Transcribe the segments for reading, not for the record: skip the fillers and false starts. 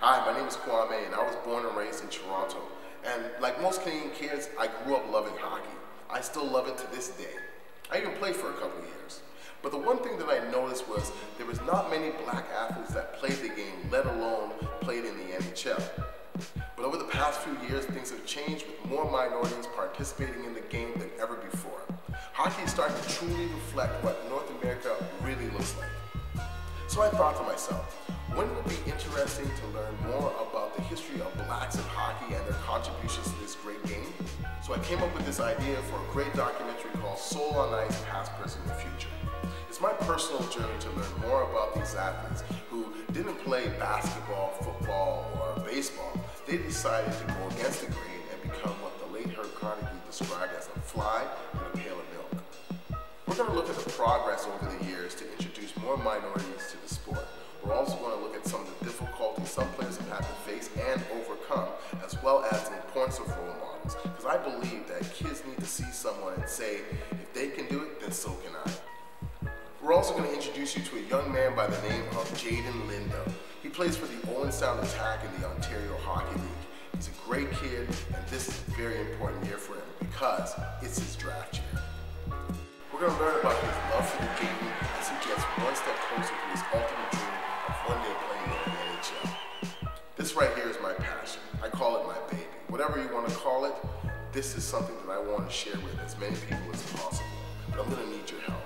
Hi, my name is Kwame, and I was born and raised in Toronto. And like most Canadian kids, I grew up loving hockey. I still love it to this day. I even played for a couple of years. But the one thing that I noticed was there was not many black athletes that played the game, let alone played in the NHL. But over the past few years, things have changed with more minorities participating in the game than ever before. Hockey is starting to truly reflect what North America really looks like. So I thought to myself, wouldn't it be interesting to learn more about the history of blacks in hockey and their contributions to this great game? So I came up with this idea for a great documentary called Soul on Ice Past, Present, and the Future. It's my personal journey to learn more about these athletes who didn't play basketball, football, or baseball. They decided to go against the grain and become what the late Herb Carnegie described as a fly in a pail of milk. We're going to look at the progress over the years to introduce more minorities to the sport. We're also going to look at some of the difficulties some players have had to face and overcome, as well as the importance of role models, because I believe that kids need to see someone and say, if they can do it, then so can I. We're also going to introduce you to a young man by the name of Jaden Lindo. He plays for the Owen Sound Attack in the Ontario Hockey League. He's a great kid, and this is a very important year for him because it's his draft year. We're going to learn about his love for the game as he gets one step closer to his ultimate dream. One day playing in the NHL. This right here is my passion. I call it my baby. Whatever you want to call it, this is something that I want to share with as many people as possible. But I'm going to need your help.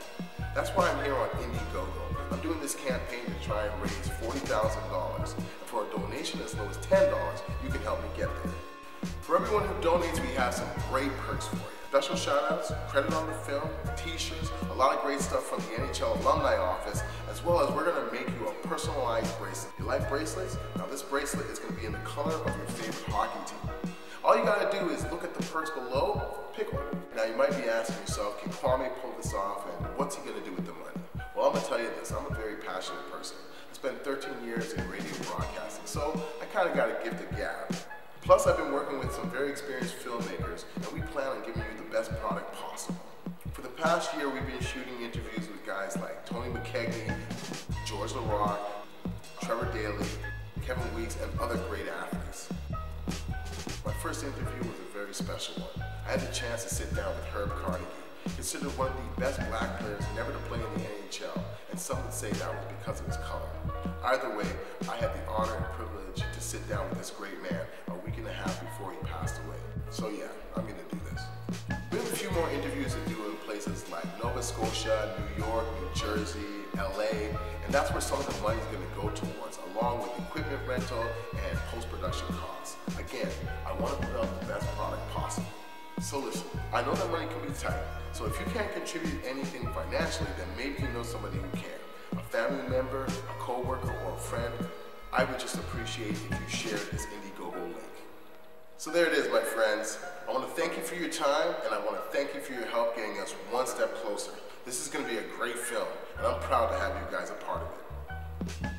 That's why I'm here on Indiegogo. I'm doing this campaign to try and raise $40,000. And for a donation as low as $10, you can help me get there. For everyone who donates, we have some great perks for you. Special shout-outs, credit on the film, t-shirts, a lot of great stuff from the NHL alumni office, as well as we're going to make you a personalized bracelet. You like bracelets? Now this bracelet is going to be in the color of your favorite hockey team. All you got to do is look at the perks below, pick one. Now you might be asking yourself, can Kwame pull this off and what's he going to do with the money? Well, I'm going to tell you this, I'm a very passionate person. I spent 13 years in radio broadcasting, so I kind of got a gift of gab. Plus, I've been working with some very experienced filmmakers, and we plan on giving you the best product possible. For the past year, we've been shooting interviews with guys like Tony McKegney, George LaRock, Trevor Daly, Kevin Weeks, and other great athletes. My first interview was a very special one. I had the chance to sit down with Herb Carnegie, considered one of the best black players never to play in the NHL, and some would say that was because of his color. Either way, I had the honor and privilege to sit down with this great man a week and a half before he passed away. So yeah, I'm gonna do this. We have a few more interviews to do in places like Nova Scotia, New York, New Jersey, LA, and that's where some of the money's gonna go towards, along with equipment rental and post-production costs. Again, I wanna put out the best product possible. So listen, I know that money can be tight, so if you can't contribute anything financially, then maybe you know somebody who can. A family member, a co-worker, or a friend. I would just appreciate if you shared this Indiegogo link. So there it is, my friends. I want to thank you for your time, and I want to thank you for your help getting us one step closer. This is going to be a great film, and I'm proud to have you guys a part of it.